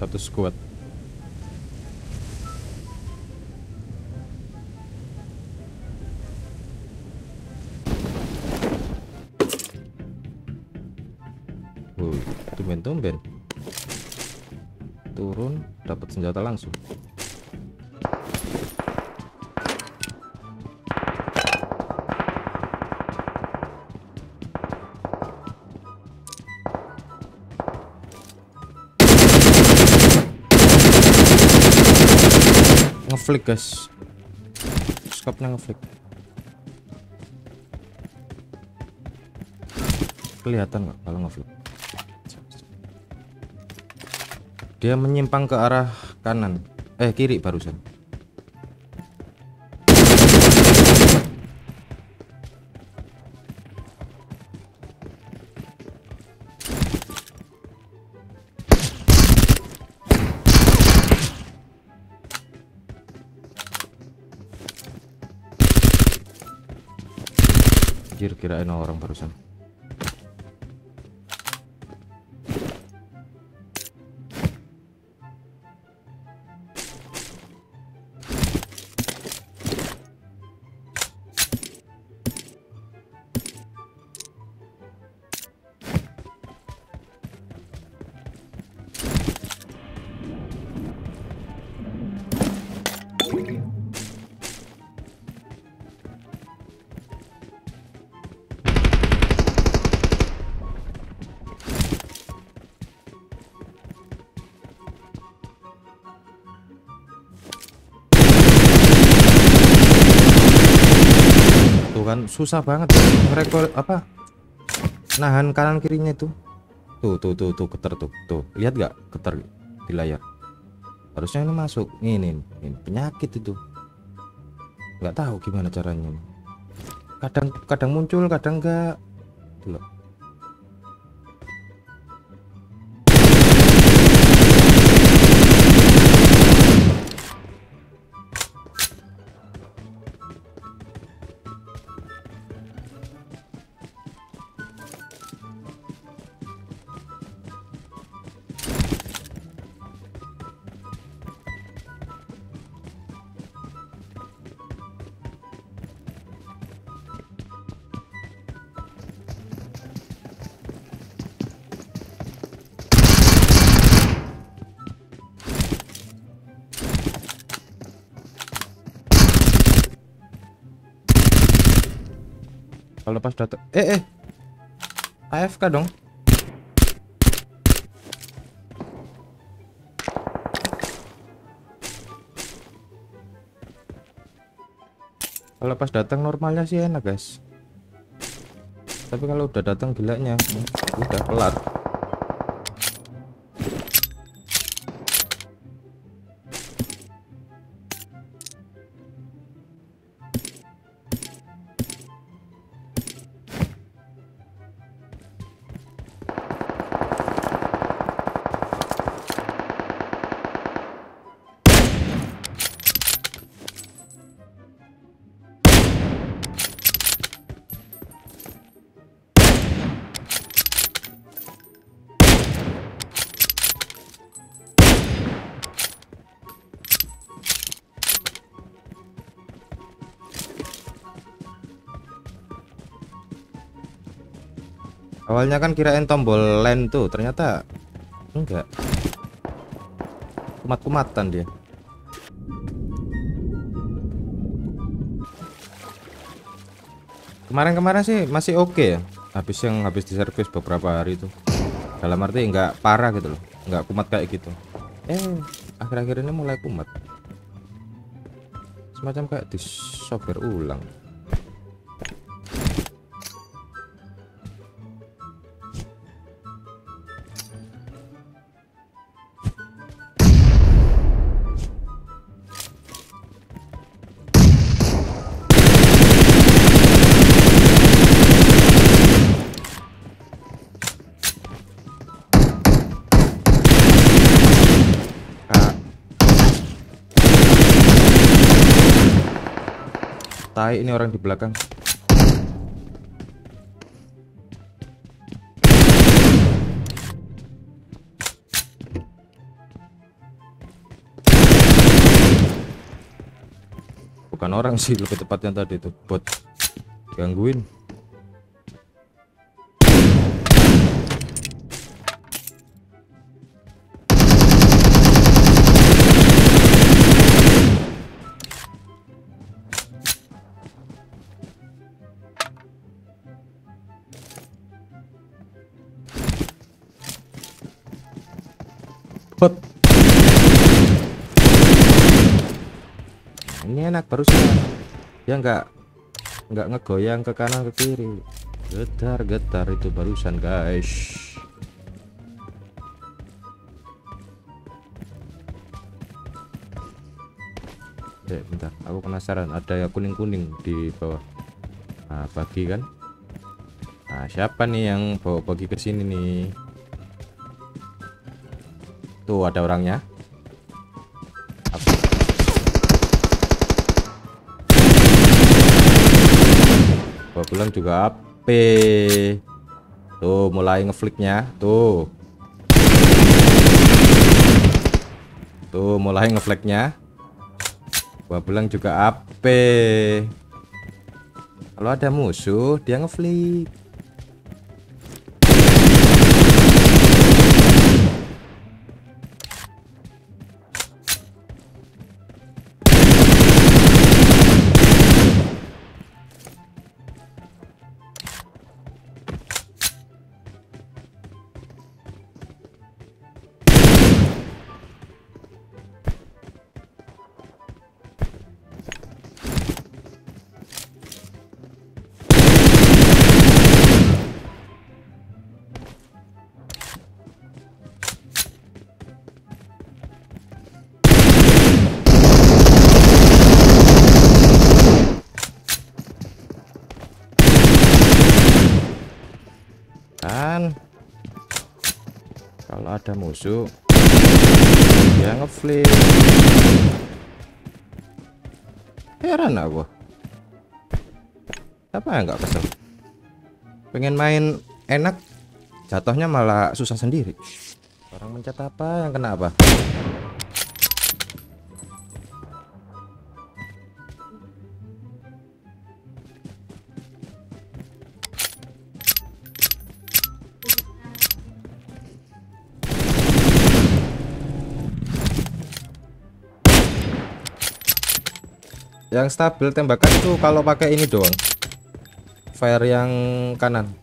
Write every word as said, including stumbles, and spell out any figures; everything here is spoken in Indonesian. satu squad. Wuh, tumben-tumben turun dapat senjata langsung. Ngeflick guys, skopnya ngeflick, kelihatan nggak kalau ngeflick? Dia menyimpang ke arah kanan, eh kiri barusan. Kira-kirain orang barusan. Susah banget ngerekor apa nahan kanan kirinya itu. Tuh tuh tuh tuh keter tuh, tuh. Lihat gak keter di layar? Harusnya ini masuk. Ini, ini, ini penyakit itu. Nggak tahu gimana caranya. Kadang kadang muncul, kadang enggak. Tuh loh. Lepas data eh eh A F K dong. Kalau pas datang normalnya sih enak guys, tapi kalau udah datang gilanya udah kelar. Awalnya kan kirain tombol land tuh, ternyata enggak. Kumat-kumatan dia. Kemarin-kemarin sih masih oke okay ya. Habis yang habis di servis beberapa hari itu. Dalam arti enggak parah gitu loh, enggak kumat kayak gitu. Eh, akhir-akhir ini mulai kumat. Semacam kayak disoftware ulang. Ini orang di belakang. bukan orang sih, lebih tepatnya tadi tuh bot gangguin. Bot. Ini enak barusan. Dia nggak nggak ngegoyang ke kanan ke kiri. Getar-getar itu barusan, guys. Eh, bentar, aku penasaran ada ya kuning-kuning di bawah. Nah, pagi kan. Nah, siapa nih yang bawa pagi ke sini nih? Tuh ada orangnya. Apa? Gua bilang juga A P. Tuh mulai ngeflicknya. Tuh. Tuh mulai ngeflicknya. Gua bilang juga A P. Kalau ada musuh dia ngeflick. Kalau ada musuh dia ngeflip, heran aku apa ya, nggak kesel pengen main enak, jatuhnya malah susah sendiri. Orang mencet apa yang kena apa. Yang stabil tembakan itu kalau pakai ini doang, fire yang kanan.